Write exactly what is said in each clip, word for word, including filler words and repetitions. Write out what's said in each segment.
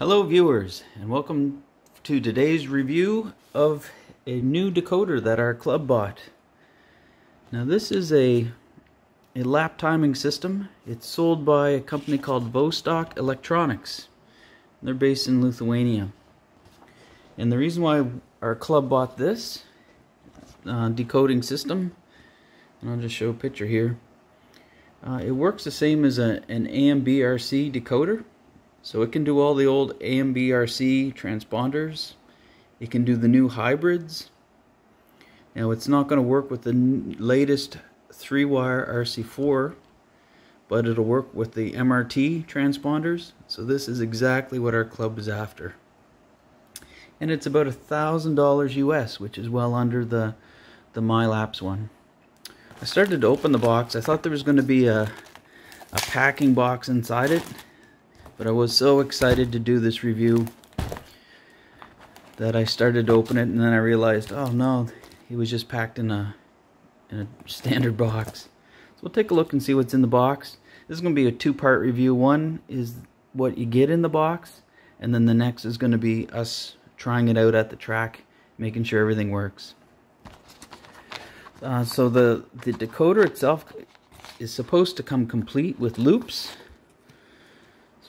Hello viewers, and welcome to today's review of a new decoder that our club bought. Now this is a, a lap timing system. It's sold by a company called Vostok Electronics. They're based in Lithuania. And the reason why our club bought this uh, decoding system, and I'll just show a picture here, uh, it works the same as a, an A M B R C decoder. So it can do all the old A M B R C transponders. It can do the new hybrids. Now it's not going to work with the latest three wire R C four, but it'll work with the M R T transponders. So this is exactly what our club is after. And it's about a thousand dollars U S, which is well under the, the MyLaps one. I started to open the box. I thought there was going to be a, a packing box inside it. But I was so excited to do this review that I started to open it, and then I realized, oh no, it was just packed in a, in a standard box. So we'll take a look and see what's in the box. This is going to be a two-part review. One is what you get in the box, and then the next is going to be us trying it out at the track, making sure everything works. Uh, so the, the decoder itself is supposed to come complete with loops.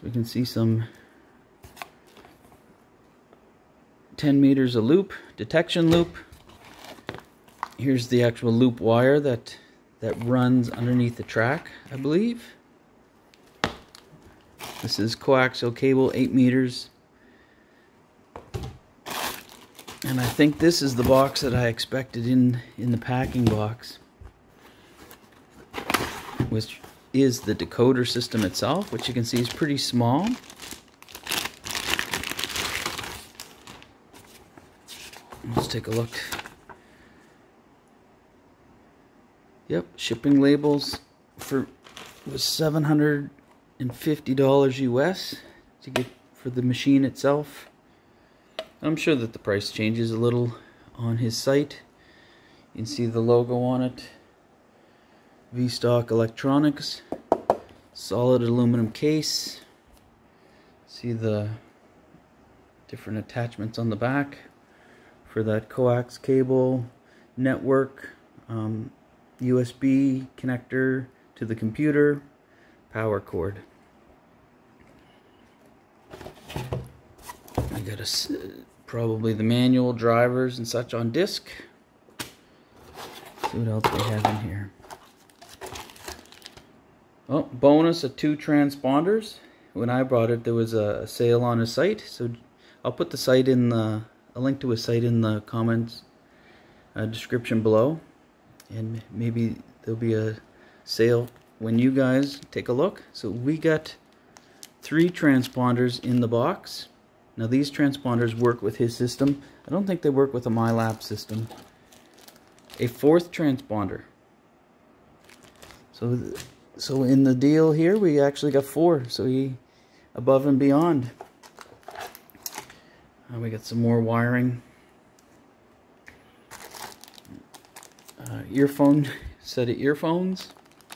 We can see some ten meters of loop, detection loop. Here's the actual loop wire that, that runs underneath the track, I believe. This is coaxial cable, eight meters. And I think this is the box that I expected in, in the packing box, which is the decoder system itself, which you can see is pretty small. Let's take a look. Yep, shipping labels for was seven hundred fifty dollars U S to get for the machine itself. I'm sure that the price changes a little on his site. You can see the logo on it. Vostok Electronics, solid aluminum case. See the different attachments on the back for that coax cable, network, um, U S B connector to the computer, power cord. I got a, probably the manual, drivers and such on disc. See what else they have in here. Oh, bonus of two transponders. When I brought it, there was a sale on his site, so I'll put the site in the a link to his site in the comments uh, description below, and maybe there'll be a sale when you guys take a look. So we got three transponders in the box. Now these transponders work with his system. I don't think they work with a MyLaps system. A fourth transponder. So. So in the deal here, we actually got four, so he above and beyond. Uh, we got some more wiring. Uh, earphone, set of earphones,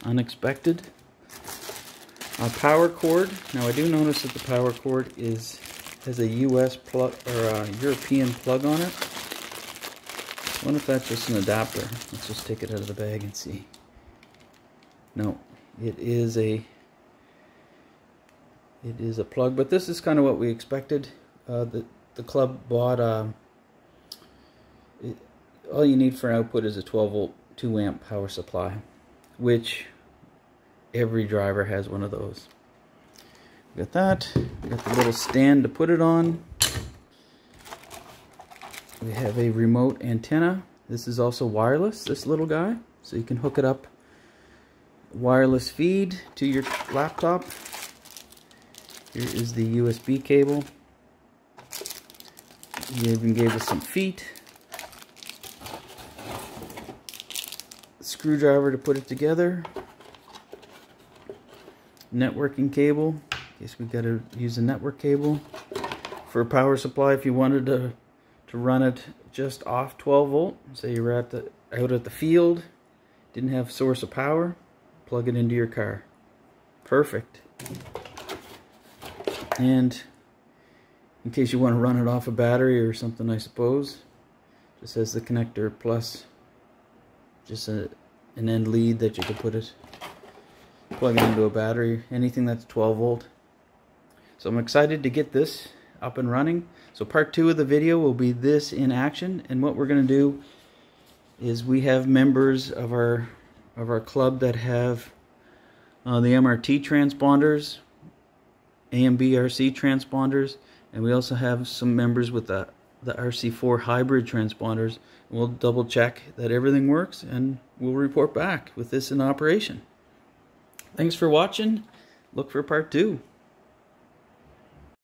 unexpected. A power cord. Now I do notice that the power cord is has a U S plug or a European plug on it. I wonder if that's just an adapter. Let's just take it out of the bag and see. No. It is a it is a plug, but this is kind of what we expected. Uh, the the club bought a, it, all you need for an output is a twelve volt two amp power supply, which every driver has one of those. We got that. We got the little stand to put it on. We have a remote antenna. This is also wireless. This little guy, so you can hook it up. Wireless feed to your laptop. Here is the U S B cable. They even gave us some feet. Screwdriver to put it together. Networking cable. I guess we gotta use a network cable. For a power supply, if you wanted to, to run it just off twelve volt, say you were at the, out at the field, didn't have source of power, plug it into your car. Perfect. And in case you want to run it off a battery or something, I suppose. Just has the connector plus just a, an end lead that you could put it, plug it into a battery, anything that's twelve volt. So I'm excited to get this up and running. So part two of the video will be this in action, and what we're going to do is we have members of our of our club that have uh, the M R T transponders, A M B R C transponders, and we also have some members with the the R C four hybrid transponders. We'll double check that everything works, and we'll report back with this in operation. Thanks for watching. Look for part two.